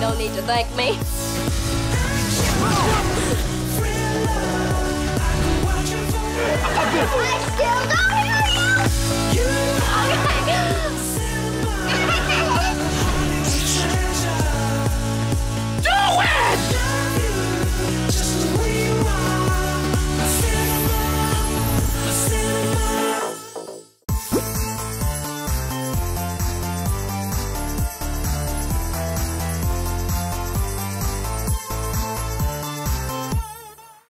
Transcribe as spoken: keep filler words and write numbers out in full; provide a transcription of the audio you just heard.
No need to thank me.